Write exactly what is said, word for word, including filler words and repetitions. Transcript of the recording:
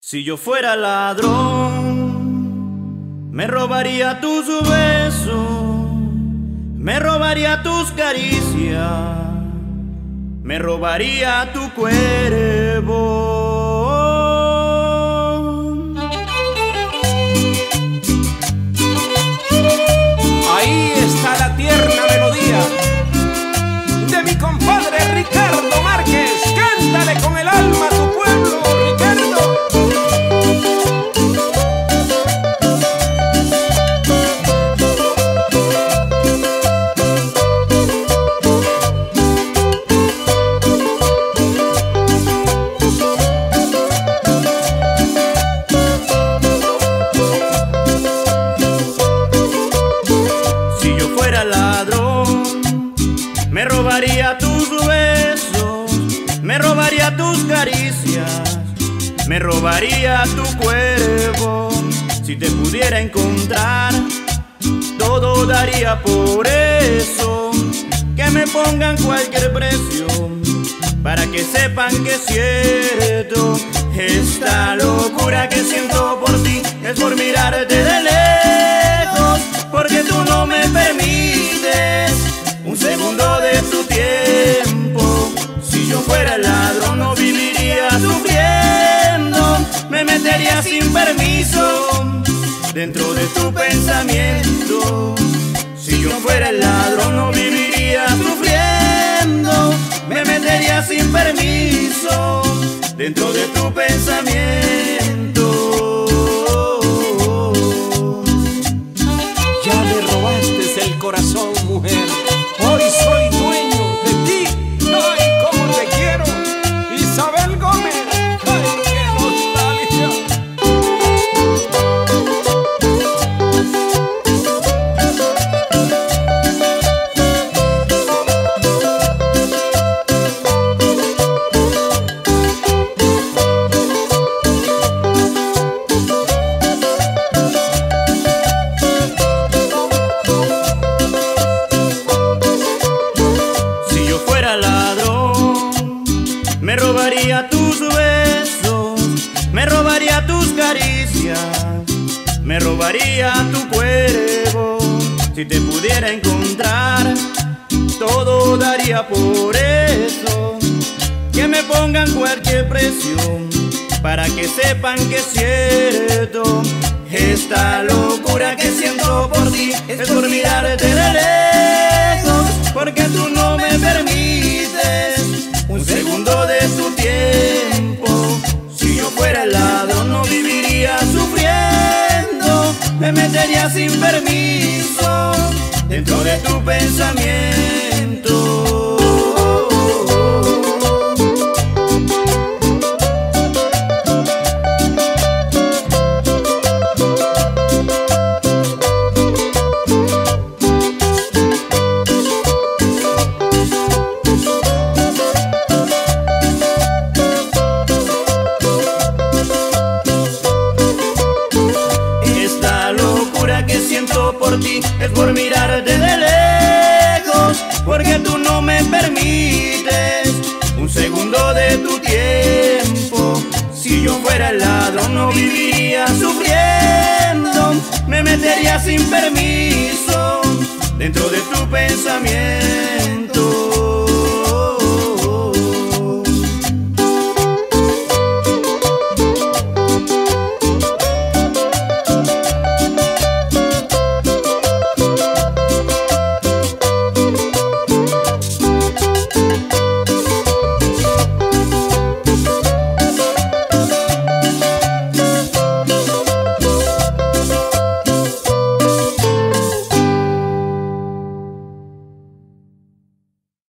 Si yo fuera ladrón, me robaría tus besos, me robaría tus caricias, me robaría tu cuerpo. Ahí está la tierna melodía de mi compadre Ricardo Márquez. Cántale con el alma a tu pueblo, Ricardo. Me robaría tus besos, me robaría tus caricias, me robaría tu cuerpo. Si te pudiera encontrar, todo daría por eso. Que me pongan cualquier precio, para que sepan que es cierto. Esta locura que siento por ti es por mirarte de lejos, porque tú no me permites un segundo de tu tiempo. Si yo fuera ladrón no viviría sufriendo, me metería sin permiso dentro de tu pensamiento. Si yo fuera ladrón no viviría sufriendo, me metería sin permiso dentro de tu pensamiento. Ya le robaste el corazón, mujer. Hoy soy dueño de ti, ay, como te quiero, Isabel Gómez, ay, qué me robaría tus besos, me robaría tus caricias, me robaría tu cuerpo. Si te pudiera encontrar, todo daría por eso. Que me pongan cualquier precio, para que sepan que es cierto. Esta locura que siento por ti es por mirarte de lejos, porque tú no me permites un segundo de tu tiempo. Si yo fuera ladrón no viviría sufriendo, me metería sin permiso dentro de tu pensamiento. Por ti es por mirarte de lejos, porque tú no me permites un segundo de tu tiempo. Si yo fuera ladrón no viviría sufriendo, me metería sin permiso dentro de tu pensamiento.